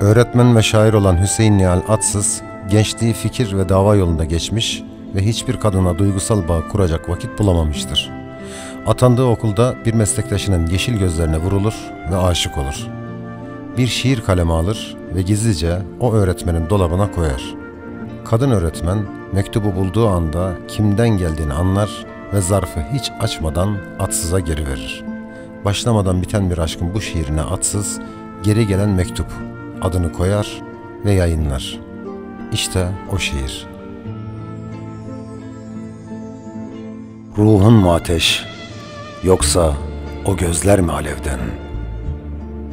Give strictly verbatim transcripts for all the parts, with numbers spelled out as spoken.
Öğretmen ve şair olan Hüseyin Nihal Atsız, gençliği fikir ve dava yolunda geçmiş ve hiçbir kadına duygusal bağ kuracak vakit bulamamıştır. Atandığı okulda bir meslektaşının yeşil gözlerine vurulur ve aşık olur. Bir şiir kalemi alır ve gizlice o öğretmenin dolabına koyar. Kadın öğretmen mektubu bulduğu anda kimden geldiğini anlar ve zarfı hiç açmadan Atsız'a geri verir. Başlamadan biten bir aşkın bu şiirine Atsız, "Geri Gelen Mektup" adını koyar ve yayınlar. İşte o şiir. Ruhun mu ateş, yoksa o gözler mi alevden?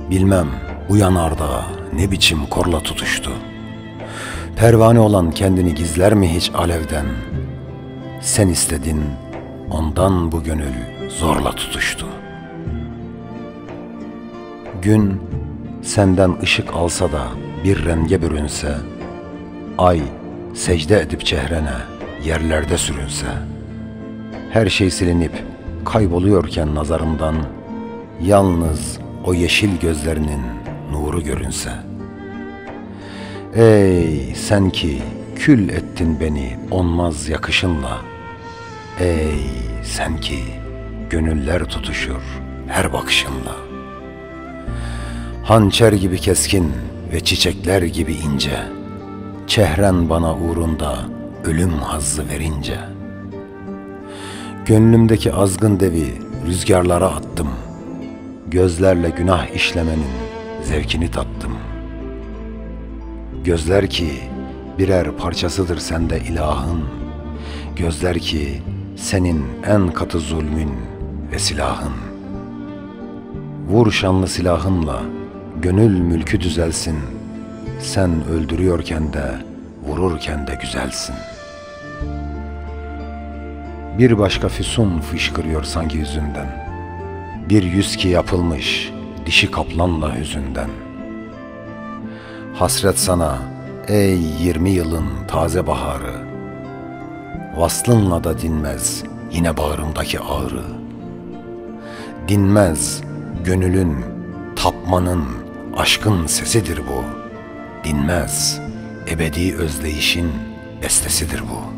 Bilmem bu yanardağa ne biçim korla tutuştu. Pervane olan kendini gizler mi hiç alevden? Sen istedin, ondan bu gönül zorla tutuştu. Gün senden ışık alsa da bir renge bürünse, ay secde edip çehrene yerlerde sürünse, her şey silinip kayboluyorken nazarından yalnız o yeşil gözlerinin nuru görünse. Ey sen ki kül ettin beni onmaz yakışınla, ey sen ki gönüller tutuşur her bakışınla. Hançer gibi keskin ve çiçekler gibi ince, çehren bana uğrunda ölüm hazzı verince. Gönlümdeki azgın devi rüzgarlara attım, gözlerle günah işlemenin zevkini tattım. Gözler ki birer parçasıdır sende ilahın, gözler ki senin en katı zulmün ve silahın. Vur şanlı silahınla gönül mülkü düzelsin, sen öldürüyorken de vururken de güzelsin. Bir başka füsun fışkırıyor sanki yüzünden, bir yüz ki yapılmış dişi kaplanla hüzünden. Hasret sana ey yirmi yılın taze baharı, vaslınla da dinmez yine bağrımdaki ağrı. Dinmez gönülün, tapmanın, aşkın sesidir bu, dinmez ebedi özleyişin bestesidir bu.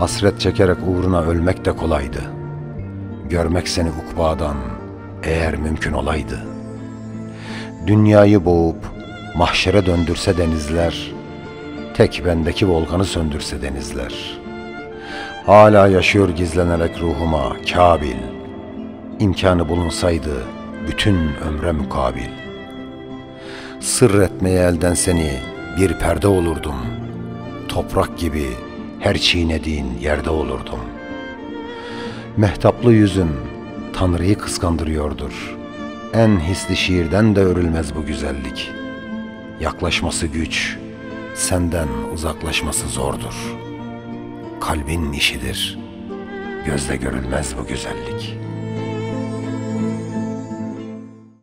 Hasret çekerek uğruna ölmek de kolaydı, görmek seni ukbadan eğer mümkün olaydı. Dünyayı boğup mahşere döndürse denizler, tek bendeki volkanı söndürse denizler. Hala yaşıyor gizlenerek ruhuma Kabil, imkanı bulunsaydı bütün ömre mukabil. Sır etmeye elden seni bir perde olurdum, toprak gibi her çiğnediğin yerde olurdum. Mehtaplı yüzün Tanrı'yı kıskandırıyordur, en hisli şiirden de örülmez bu güzellik. Yaklaşması güç, senden uzaklaşması zordur, kalbin işidir, gözle görülmez bu güzellik.